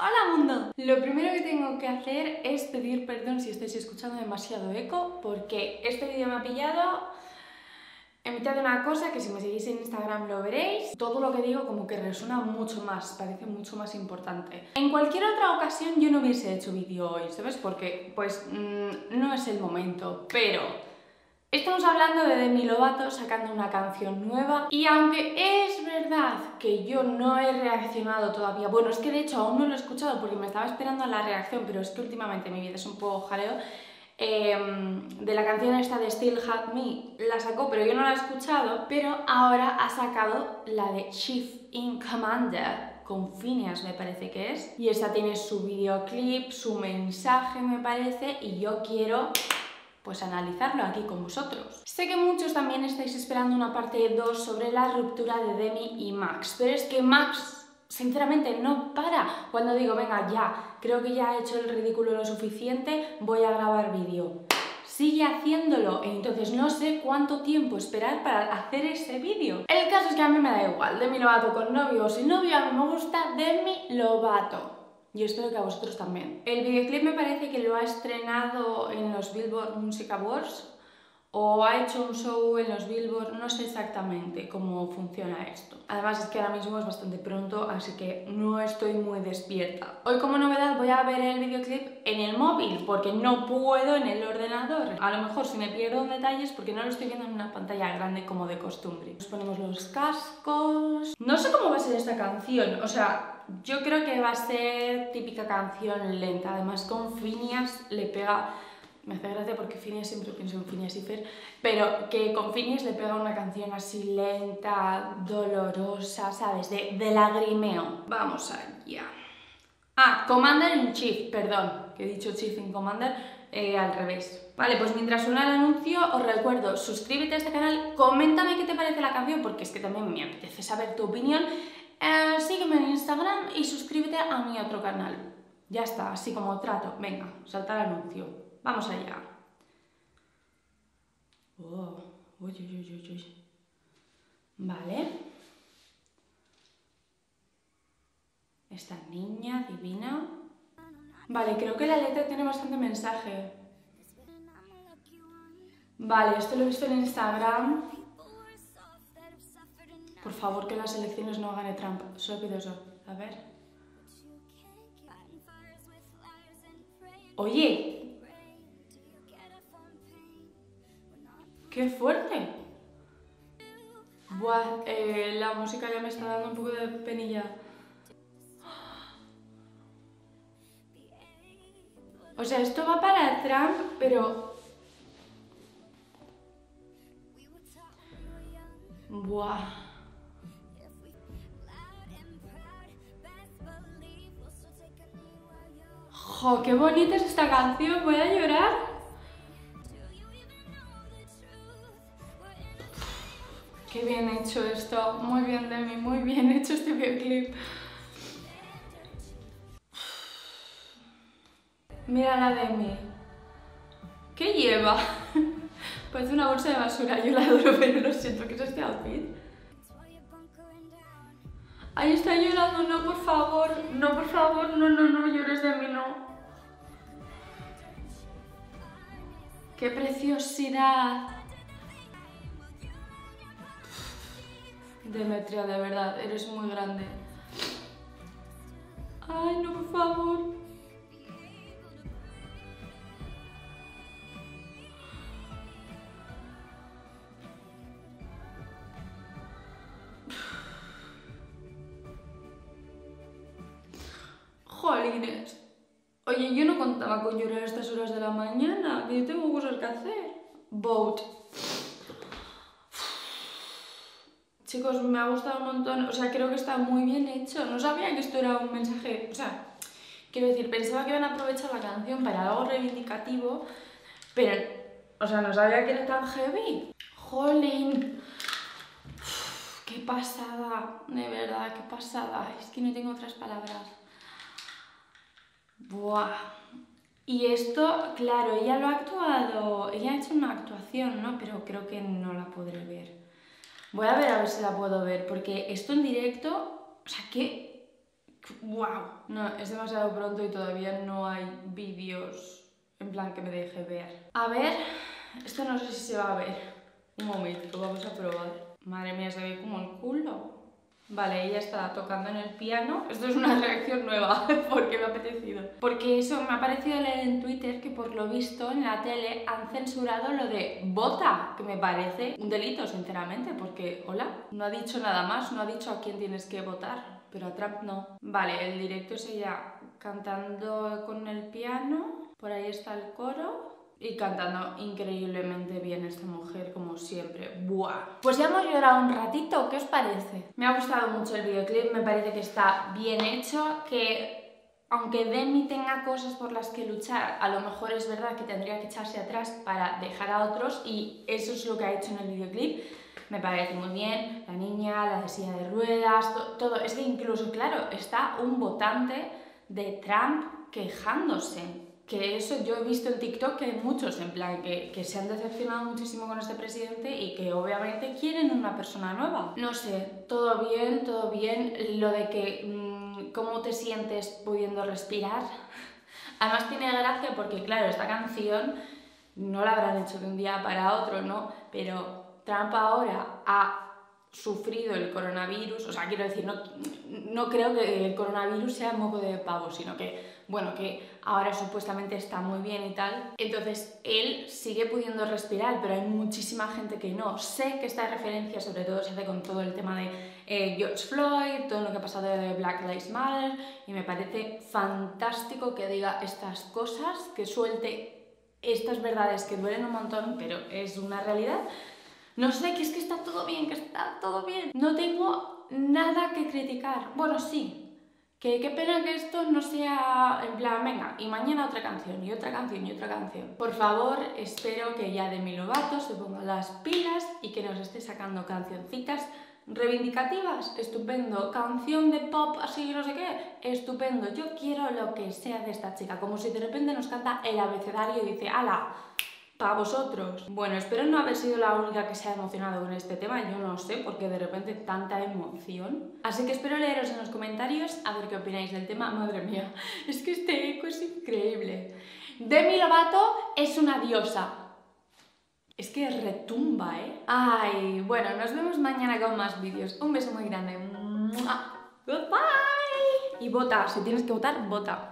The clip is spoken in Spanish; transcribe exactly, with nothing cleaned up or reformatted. ¡Hola mundo! Lo primero que tengo que hacer es pedir perdón si estáis escuchando demasiado eco, porque este vídeo me ha pillado en mitad de una cosa que si me seguís en Instagram lo veréis. Todo lo que digo como que resuena mucho más, parece mucho más importante. En cualquier otra ocasión yo no hubiese hecho vídeo hoy, ¿sabes? Porque pues mmm, no es el momento, pero... Estamos hablando de Demi Lovato sacando una canción nueva y aunque es verdad que yo no he reaccionado todavía, bueno, es que de hecho aún no lo he escuchado porque me estaba esperando la reacción, pero es que últimamente mi vida es un poco jaleo, eh, de la canción esta de Still Have Me, la sacó pero yo no la he escuchado, pero ahora ha sacado la de Chief in Commander, con Finneas me parece que es, y esta tiene su videoclip, su mensaje me parece, y yo quiero... pues analizarlo aquí con vosotros. Sé que muchos también estáis esperando una parte dos sobre la ruptura de Demi y Max, pero es que Max, sinceramente, no para. Cuando digo, venga, ya, creo que ya he hecho el ridículo lo suficiente, voy a grabar vídeo. Sigue haciéndolo, entonces no sé cuánto tiempo esperar para hacer ese vídeo. El caso es que a mí me da igual, Demi Lovato con novio o sin novio, a mí me gusta Demi Lovato. Yo espero que a vosotros también. El videoclip me parece que lo ha estrenado en los Billboard Music Awards o ha hecho un show en los Billboard, no sé exactamente cómo funciona esto. Además es que ahora mismo es bastante pronto, así que no estoy muy despierta. Hoy como novedad voy a ver el videoclip en el móvil porque no puedo en el ordenador. A lo mejor si me pierdo en detalles porque no lo estoy viendo en una pantalla grande como de costumbre. Nos ponemos los cascos... No sé cómo va a ser esta canción, o sea... Yo creo que va a ser típica canción lenta, además con Finneas le pega, me hace gracia porque Finneas siempre pienso en Finneas y Fer, pero que con Finneas le pega una canción así lenta, dolorosa, ¿sabes? De, de lagrimeo. Vamos allá. Ah, Commander in Chief, perdón, que he dicho Chief in Commander eh, al revés. Vale, pues mientras suena el anuncio, os recuerdo, suscríbete a este canal, coméntame qué te parece la canción, porque es que también me apetece saber tu opinión. Eh, sígueme en Instagram y suscríbete a mi otro canal. Ya está, así como trato. Venga, salta el anuncio. Vamos allá. Oh, uy, uy, uy, uy. Vale. Esta niña divina. Vale, creo que la letra tiene bastante mensaje. Vale, esto lo he visto en Instagram. Por favor, que las elecciones no gane Trump. Solo pido eso. A ver. ¡Oye! ¡Qué fuerte! Buah, eh, la música ya me está dando un poco de penilla. O sea, esto va para Trump, pero... Buah... ¡Jo, qué bonita es esta canción! ¡Voy a llorar! ¡Qué bien hecho esto! Muy bien, Demi, muy bien hecho este videoclip. Mira la Demi. ¿Qué lleva? Parece una bolsa de basura, yo la adoro, pero lo siento, ¿qué es este outfit? Ahí está llorando, no, por favor, no, por favor, no, no, no llores de mí, no. ¡Qué preciosidad! Demetria, de verdad, eres muy grande. ¡Ay, no, por favor! ¡Jolines! Oye, yo no contaba con llorar a estas horas de la mañana, que yo tengo cosas que hacer. Vote. Chicos, me ha gustado un montón, o sea, creo que está muy bien hecho. No sabía que esto era un mensaje, o sea, quiero decir, pensaba que iban a aprovechar la canción para algo reivindicativo, pero, o sea, no sabía que era tan heavy. ¡Jolín! Uf, ¡qué pasada! De verdad, qué pasada. Es que no tengo otras palabras. Buah. Y esto, claro, ella lo ha actuado, ella ha hecho una actuación, ¿no? Pero creo que no la podré ver. Voy a ver a ver si la puedo ver, porque esto en directo, o sea, qué ¡Wow! No, es demasiado pronto y todavía no hay vídeos en plan que me deje ver. A ver, esto no sé si se va a ver. Un momento, vamos a probar. Madre mía, se ve como el culo. Vale, ella está tocando en el piano. Esto es una reacción nueva, porque me ha apetecido. Porque eso, me ha parecido leer en Twitter que por lo visto en la tele han censurado lo de bota, que me parece un delito, sinceramente, porque, hola, no ha dicho nada más, no ha dicho a quién tienes que votar, pero a Trump no. Vale, el directo es ella cantando con el piano, por ahí está el coro. Y cantando increíblemente bien esta mujer, como siempre. ¡Buah! Pues ya hemos llorado un ratito, ¿qué os parece? Me ha gustado mucho el videoclip, me parece que está bien hecho, que aunque Demi tenga cosas por las que luchar, a lo mejor es verdad que tendría que echarse atrás para dejar a otros, y eso es lo que ha hecho en el videoclip. Me parece muy bien, la niña, la de silla de ruedas, to todo. Es que incluso, claro, está un votante de Trump quejándose. Que eso yo he visto en TikTok que hay muchos, en plan, que, que se han decepcionado muchísimo con este presidente y que obviamente quieren una persona nueva. No sé, todo bien, todo bien. Lo de que, mmm, cómo te sientes pudiendo respirar. Además tiene gracia porque, claro, esta canción no la habrán hecho de un día para otro, ¿no? Pero Trump ahora ha sufrido el coronavirus, o sea, quiero decir, no, no creo que el coronavirus sea moco de pavo, sino que, bueno, que ahora supuestamente está muy bien y tal, entonces él sigue pudiendo respirar, pero hay muchísima gente que no. Sé que esta referencia sobre todo se hace con todo el tema de eh, George Floyd, todo lo que ha pasado de Black Lives Matter, y me parece fantástico que diga estas cosas, que suelte estas verdades que duelen un montón, pero es una realidad. No sé, que es que está todo bien, que está todo bien. No tengo nada que criticar. Bueno, sí, que qué pena que esto no sea en plan, venga, y mañana otra canción, y otra canción, y otra canción. Por favor, espero que ya Demi Lovato se ponga las pilas y que nos esté sacando cancioncitas reivindicativas. Estupendo. Canción de pop, así no sé qué. Estupendo. Yo quiero lo que sea de esta chica. Como si de repente nos canta el abecedario y dice, ala, para vosotros. Bueno, espero no haber sido la única que se ha emocionado con este tema, yo no sé, porque de repente tanta emoción. Así que espero leeros en los comentarios a ver qué opináis del tema. Madre mía, es que este eco es increíble. Demi Lovato es una diosa. Es que retumba, ¿eh? Ay, bueno, nos vemos mañana con más vídeos. Un beso muy grande. ¡Mua! Goodbye. Y vota, si tienes que votar, vota.